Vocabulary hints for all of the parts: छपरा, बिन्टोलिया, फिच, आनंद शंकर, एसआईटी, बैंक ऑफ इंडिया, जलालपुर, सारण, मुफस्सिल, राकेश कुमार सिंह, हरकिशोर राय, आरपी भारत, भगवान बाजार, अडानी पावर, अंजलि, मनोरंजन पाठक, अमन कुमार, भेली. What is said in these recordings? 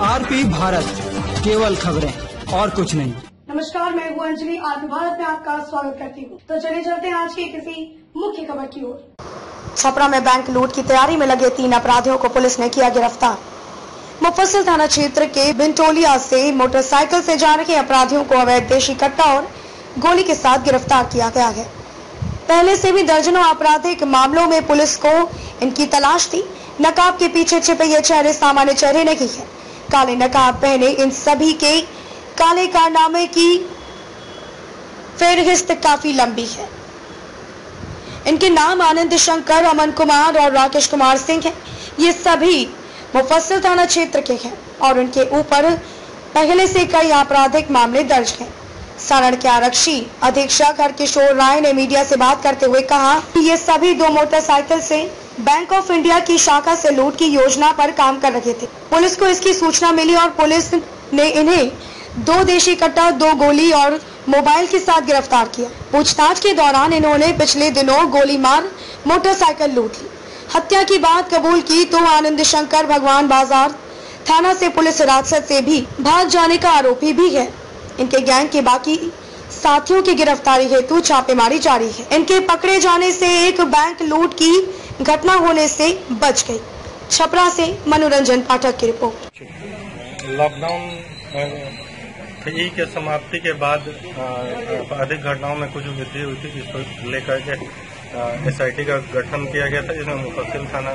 आरपी भारत, केवल खबरें और कुछ नहीं। नमस्कार, मैं हूँ अंजलि, आरपी भारत में आपका स्वागत करती हूँ। तो चलिए चलते हैं आज की किसी मुख्य खबर की ओर। छपरा में बैंक लूट की तैयारी में लगे 3 अपराधियों को पुलिस ने किया गिरफ्तार। मुफस्सिल थाना क्षेत्र के बिन्टोलिया से मोटरसाइकिल से जा रहे अपराधियों को अवैध देशी कट्टा और गोली के साथ गिरफ्तार किया गया है। पहले से भी दर्जनों आपराधिक मामलों में पुलिस को इनकी तलाश थी। नकाब के पीछे छिपे ये चेहरे सामान्य चेहरे नहीं है। काले नकाब पहने इन सभी के काले कारनामे की फेहरिस्त काफी लंबी है। इनके नाम आनंद शंकर, अमन कुमार और राकेश कुमार सिंह हैं। ये सभी मुफस्सिल थाना क्षेत्र के हैं और उनके ऊपर पहले से कई आपराधिक मामले दर्ज हैं। सारण के आरक्षी अधीक्षक हरकिशोर राय ने मीडिया से बात करते हुए कहा कि ये सभी 2 मोटरसाइकिल से बैंक ऑफ इंडिया की शाखा से लूट की योजना पर काम कर रहे थे। पुलिस को इसकी सूचना मिली और पुलिस ने इन्हें 2 देशी कट्टा, 2 गोली और मोबाइल के साथ गिरफ्तार किया। पूछताछ के दौरान इन्होंने पिछले दिनों गोली मार मोटरसाइकिल लूट ली। हत्या की बात कबूल की तो आनंद शंकर भगवान बाजार थाना से पुलिस हिरासत से भी भाग जाने का आरोपी भी है। इनके गैंग के बाकी साथियों की गिरफ्तारी हेतु छापेमारी जारी है। इनके पकड़े जाने से एक बैंक लूट की घटना होने से बच गई। छपरा से मनोरंजन पाठक की रिपोर्ट। लॉकडाउन ई के समाप्ति के बाद अधिक घटनाओं में कुछ वृद्धि हुई थी, जिसको लेकर के एसआईटी का गठन किया गया था, जिसमें मुफस्सिल थाना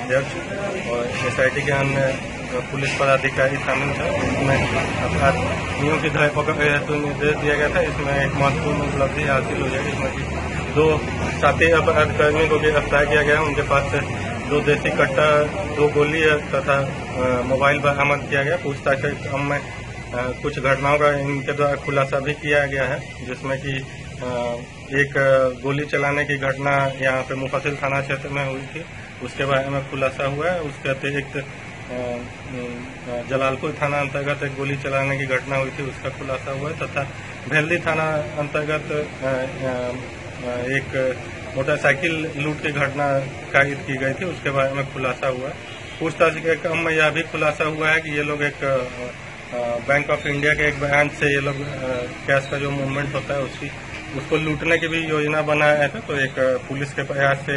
अध्यक्ष और एसआईटी के अन्य पुलिस पदाधिकारी शामिल थे। इसमें अपराधियों की धरपकड़ हेतु निर्देश दिया गया था। इसमें एक महत्वपूर्ण उपलब्धि हासिल हुई है, जिसमें 2 साथी अपराधकर्मी को गिरफ्तार किया गया। उनके पास से 2 देसी कट्टा, 2 गोली तथा मोबाइल बरामद किया गया। पूछताछ के क्रम में कुछ घटनाओं का इनके द्वारा खुलासा भी किया गया है, जिसमें कि एक गोली चलाने की घटना यहाँ पे मुफस्सिल थाना क्षेत्र में हुई थी, उसके बारे में खुलासा हुआ है। उसके अतिरिक्त जलालपुर थाना अंतर्गत एक गोली चलाने की घटना हुई थी, उसका खुलासा हुआ है तथा भेली थाना अंतर्गत एक मोटरसाइकिल लूट की घटना कायद की गई थी, उसके बारे में खुलासा हुआ है। पूछताछ के क्रम में यह भी खुलासा हुआ है कि ये लोग एक बैंक ऑफ इंडिया के एक ब्रांच से ये लोग कैश का जो मूवमेंट होता है उसको लूटने की भी योजना बनाया था। तो एक पुलिस के प्रयास से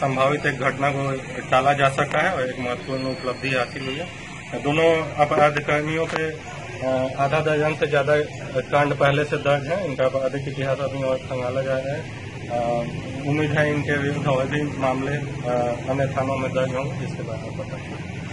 संभावित एक घटना को टाला जा सका है और एक महत्वपूर्ण उपलब्धि हासिल हुई है। दोनों अपराधकर्मियों पे 6 से ज्यादा कांड पहले से दर्ज है। इनका आपराधिक इतिहास अभी और संभाला जा रहा है। उम्मीद है इनके विरुद्ध और भी मामले अन्य थानों में दर्ज होंगे, जिसके बारे में पता चलेगा।